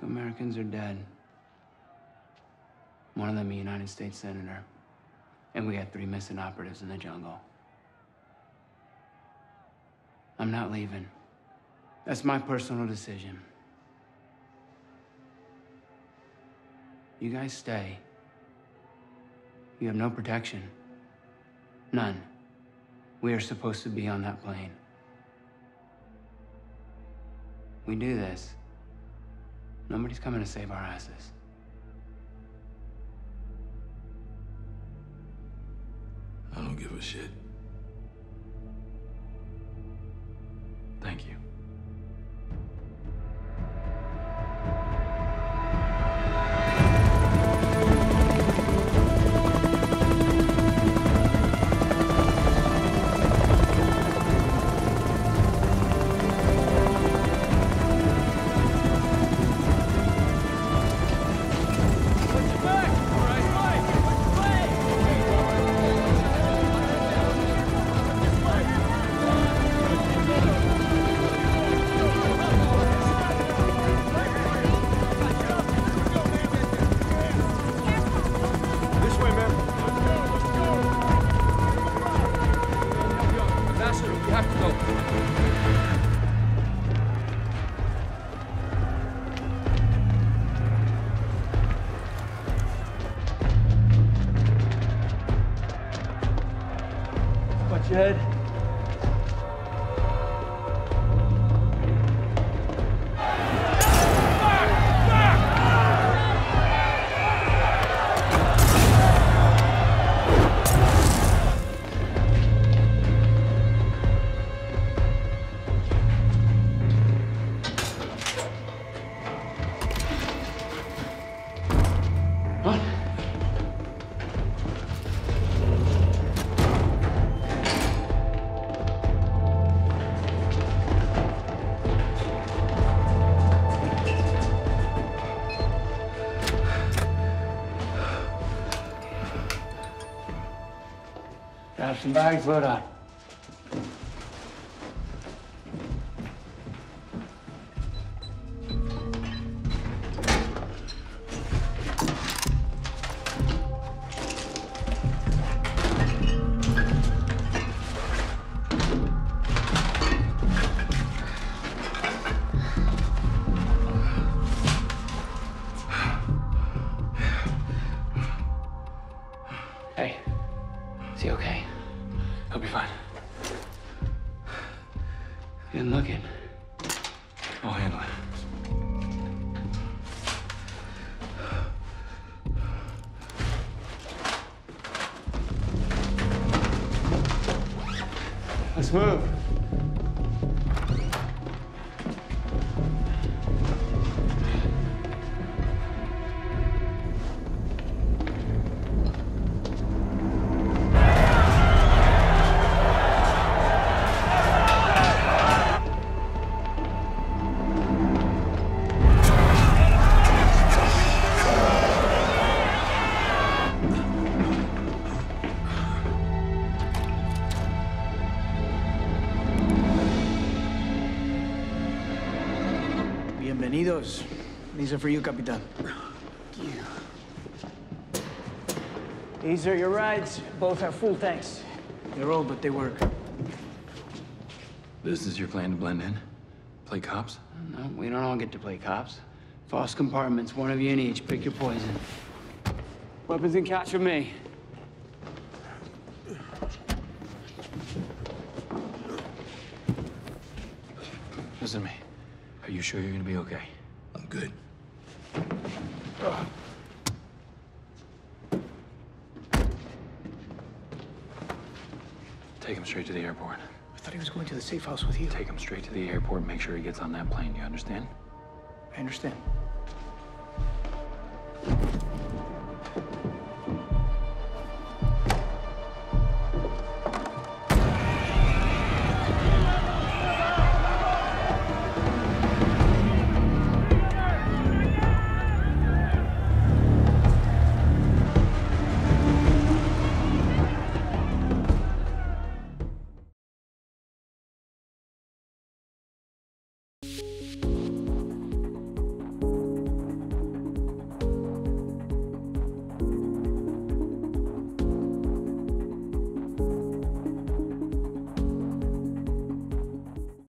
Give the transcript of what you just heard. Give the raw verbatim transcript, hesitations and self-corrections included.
Two Americans are dead. One of them a United States Senator. And we had three missing operatives in the jungle. I'm not leaving. That's my personal decision. You guys stay. You have no protection. None. We are supposed to be on that plane. We do this. Nobody's coming to save our asses. I don't give a shit. Thank you. Some bags, load up. Hey, is he okay? He'll be fine. Good looking. I'll handle it. Let's move. Bienvenidos. These are for you, Capitan. Thank you. These are your rides. Both have full tanks. They're old, but they work. This is your plan to blend in? Play cops? No, we don't all get to play cops. False compartments, one of you in each. Pick your poison. Weapons and cash for me. Listen to me. Are you sure you're gonna be okay? I'm good. Ugh. Take him straight to the airport. I thought he was going to the safe house with you. Take him straight to the airport and make sure he gets on that plane. You understand? I understand.